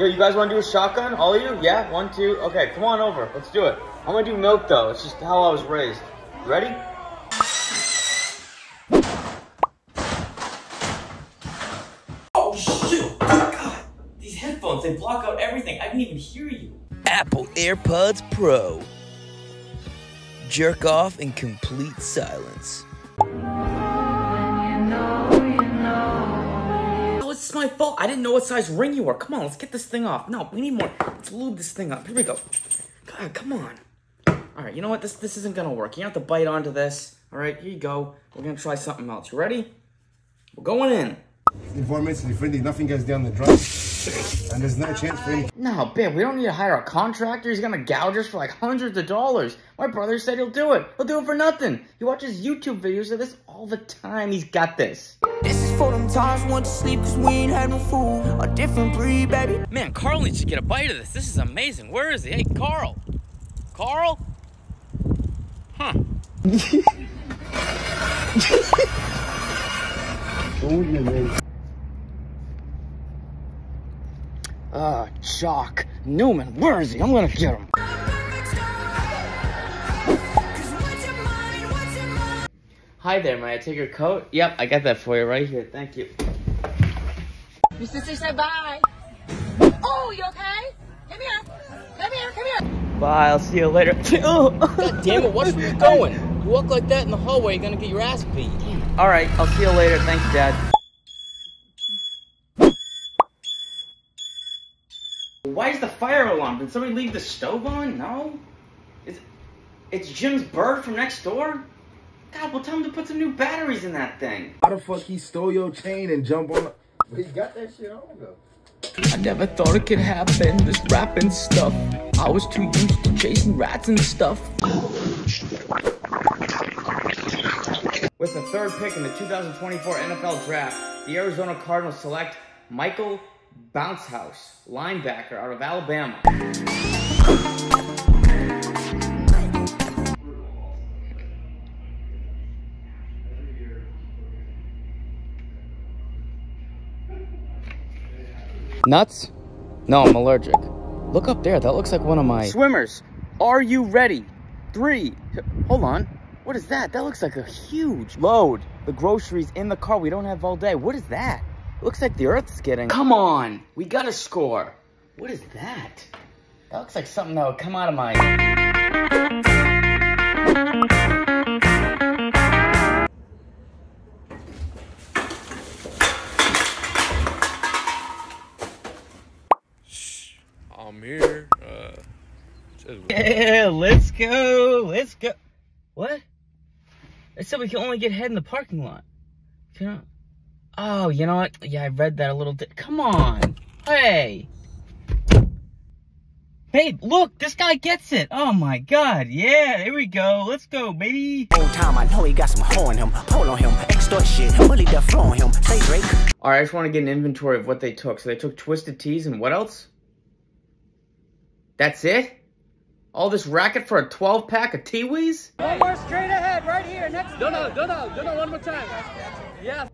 Yo, you guys want to do a shotgun? All of you? Yeah? 1, 2. Okay, come on over. Let's do it. I'm going to do milk, though. It's just how I was raised. Ready? Oh, shoot. God. These headphones, they block out everything. I didn't even hear you. Apple AirPods Pro. Jerk off in complete silence. It's my fault. I didn't know what size ring you were. Come on, let's get this thing off. No, we need more. Let's lube this thing up. Here we go. God, come on. All right, you know what? This isn't going to work. You have to bite onto this. All right, here you go. We're going to try something else. You ready? We're going in. The environment's friendly. Nothing goes down the drain. And there's no chance for anything. No, babe, we don't need to hire a contractor. He's going to gouge us for like hundreds of dollars. My brother said he'll do it. He'll do it for nothing. He watches YouTube videos of this all the time. He's got this. For them times want to sleep cause we ain't had no food. A different breed, baby. Man, Carl needs to get a bite of this. This is amazing. Where is he? Hey, Carl. Carl? Huh. Jock. Newman, where is he? I'm gonna get him. Hi there, may I take your coat? Yep, I got that for you right here. Thank you. Your sister said bye. Oh, you okay? Come here. Come here. Come here. Bye, I'll see you later. Oh. God damn it, what's where you going? You walk like that in the hallway, you're going to get your ass beat. All right, I'll see you later. Thanks, Dad. Why is the fire alarm? Did somebody leave the stove on? No? It's Jim's bird from next door? God, well, tell him to put some new batteries in that thing. How the fuck he stole your chain and jump on the... He got that shit on, though. I never thought it could happen, this rapping stuff. I was too used to chasing rats and stuff. With the third pick in the 2024 NFL Draft, the Arizona Cardinals select Michael Bouncehouse, linebacker out of Alabama. Nuts? No, I'm allergic. Look up there. That looks like one of my... Swimmers, are you ready? 3. Hold on. What is that? That looks like a huge load. The groceries in the car we don't have all day. What is that? It looks like the earth's getting... Come on. We got to score. What is that? That looks like something that would come out of my... Here, yeah, let's go, let's go. What? I said we can only get head in the parking lot. Oh, you know what? Yeah, I read that a little bit. Come on, hey, babe, look, this guy gets it. Oh my God, yeah, here we go, let's go, baby. Time I know he got some hoe on him, hold on him, extort shit, bully the flow on him, say Drake. All right, I just want to get an inventory of what they took. So they took Twisted Teas and what else? That's it? All this racket for a 12-pack of Tiwis? One more straight ahead, right here, next to you. No, no, no, no, no, one more time. Yes.